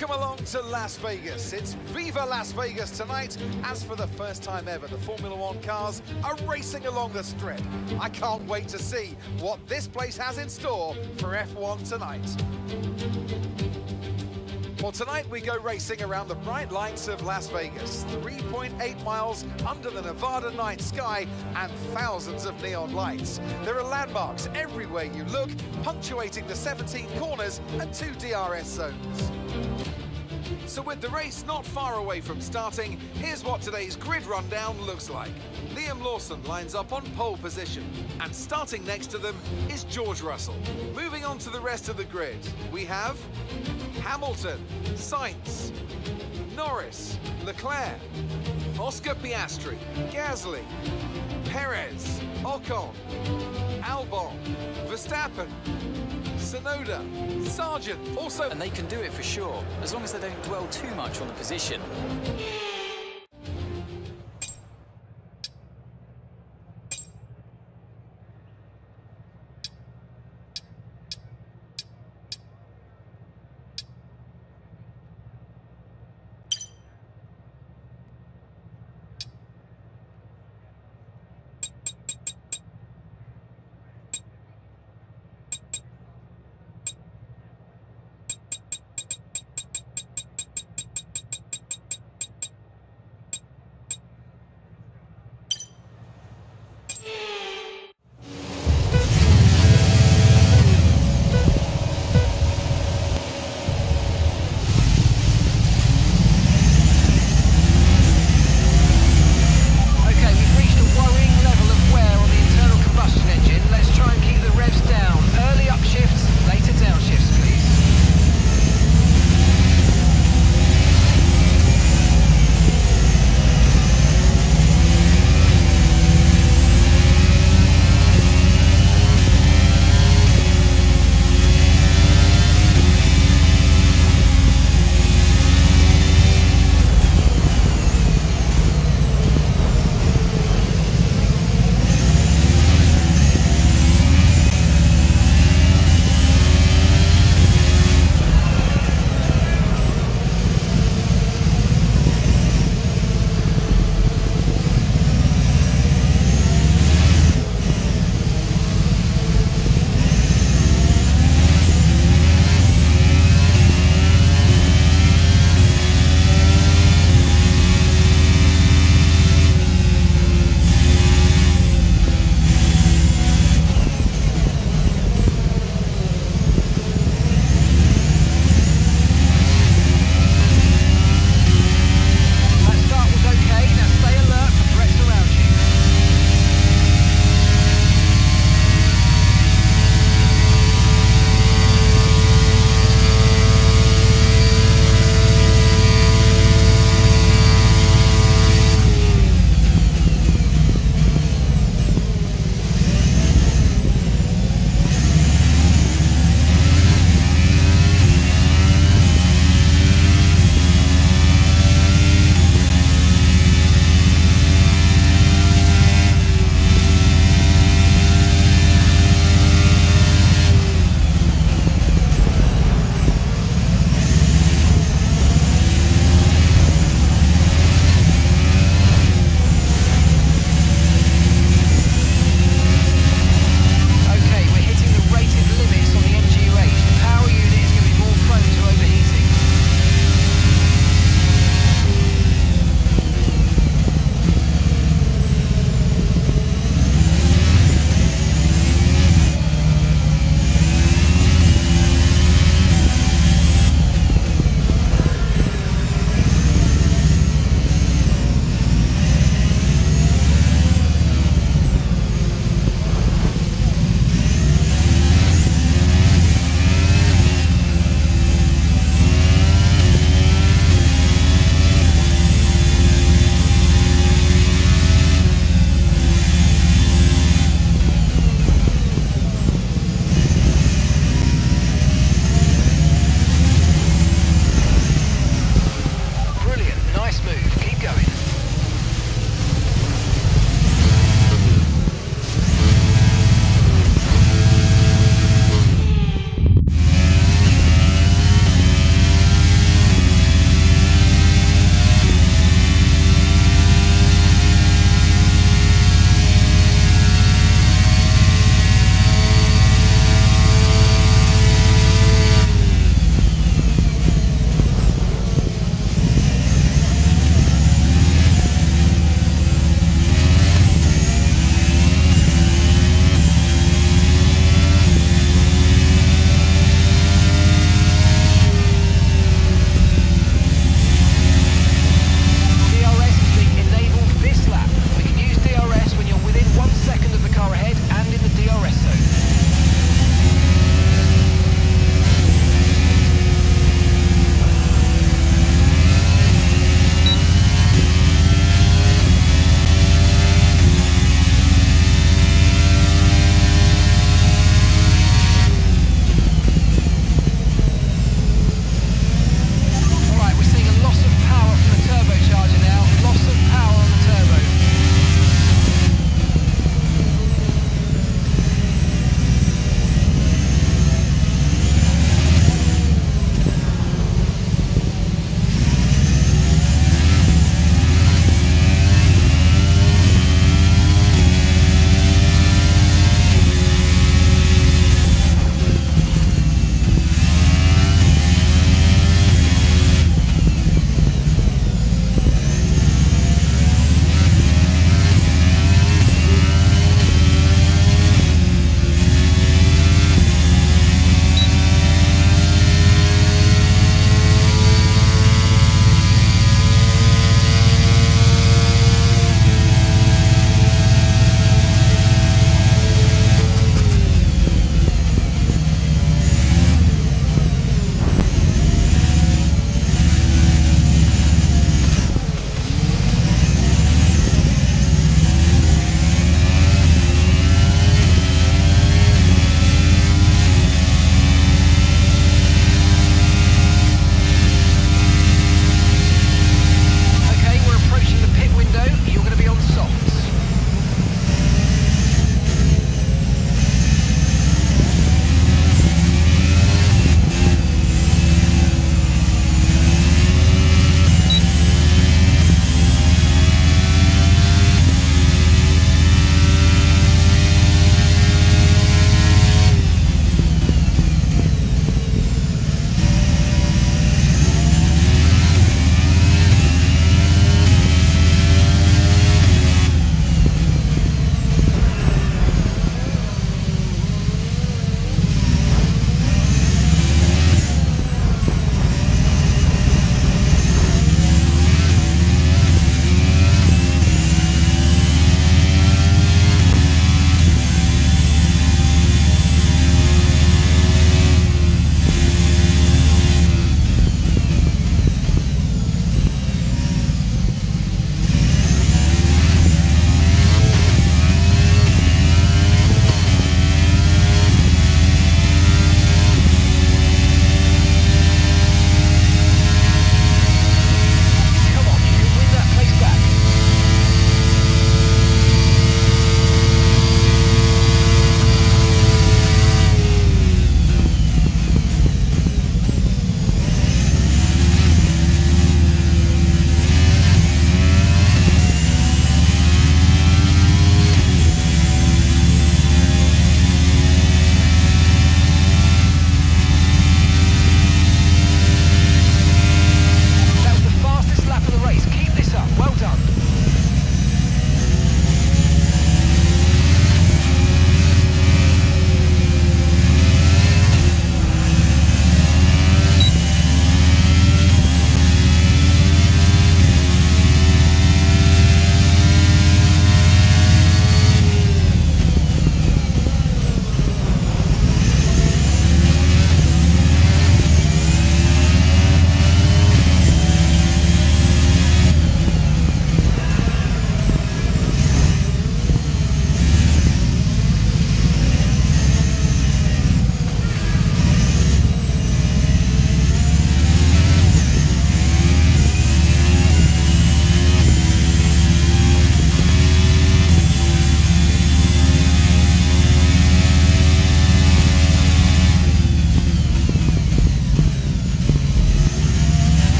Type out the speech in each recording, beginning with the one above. Welcome along to Las Vegas. It's Viva Las Vegas tonight, as for the first time ever, the Formula One cars are racing along the strip. I can't wait to see what this place has in store for F1 tonight. Well, tonight we go racing around the bright lights of Las Vegas, 3.8 miles under the Nevada night sky and thousands of neon lights. There are landmarks everywhere you look, punctuating the 17 corners and 2 DRS zones. So with the race not far away from starting, here's what today's grid rundown looks like. Liam Lawson lines up on pole position, and starting next to them is George Russell. Moving on to the rest of the grid, we have Hamilton, Sainz, Norris, Leclerc, Oscar Piastri, Gasly, Perez, Ocon, Albon, Verstappen, Tenoda, Sergeant, also... And they can do it for sure, as long as they don't dwell too much on the position.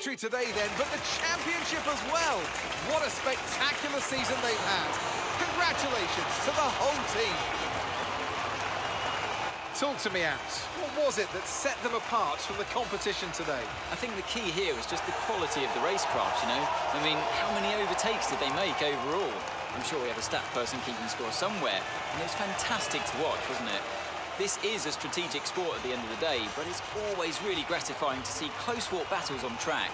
victory today then, but the championship as well. What a spectacular season they've had. Congratulations to the whole team. Talk to me, Ants. What was it that set them apart from the competition today? I think the key here was just the quality of the racecraft, you know. I mean, how many overtakes did they make overall? I'm sure we have a stat person keeping score somewhere, and it was fantastic to watch, wasn't it? This is a strategic sport at the end of the day, but it's always really gratifying to see close-fought battles on track.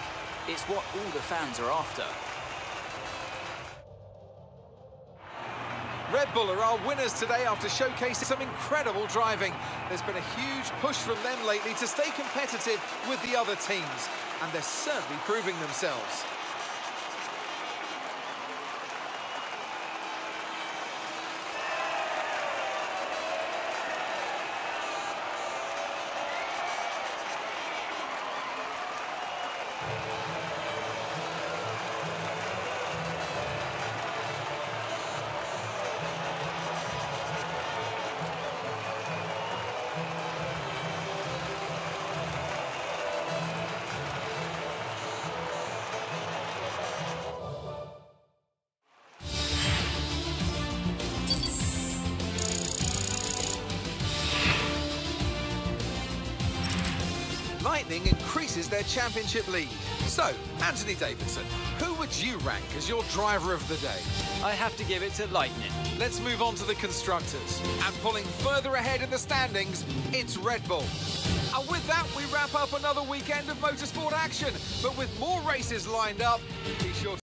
It's what all the fans are after. Red Bull are our winners today after showcasing some incredible driving. There's been a huge push from them lately to stay competitive with the other teams, and they're certainly proving themselves. Lightning increases their championship lead. So, Anthony Davidson, who would you rank as your driver of the day? I have to give it to Lightning. Let's move on to the constructors. And pulling further ahead in the standings, it's Red Bull. And with that, we wrap up another weekend of motorsport action. But with more races lined up, be sure to